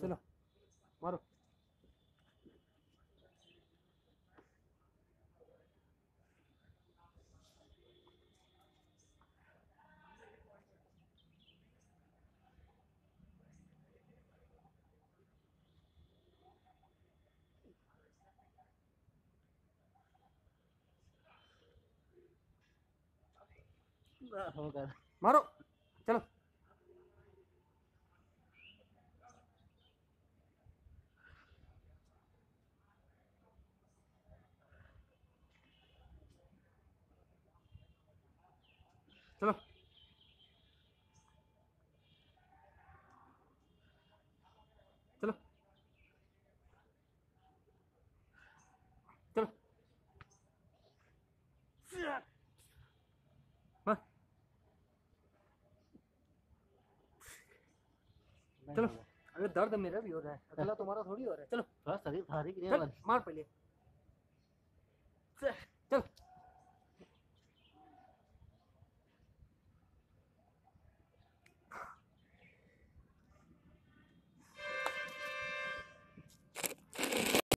चलो मारो। मारो चलो। चलो चलो चलो चलो। अगर दर्द मेरा भी हो रहा है अकेला तुम्हारा थोड़ी हो रहा है। चलो थोड़ा शरीर भारी मार पहले। चलो।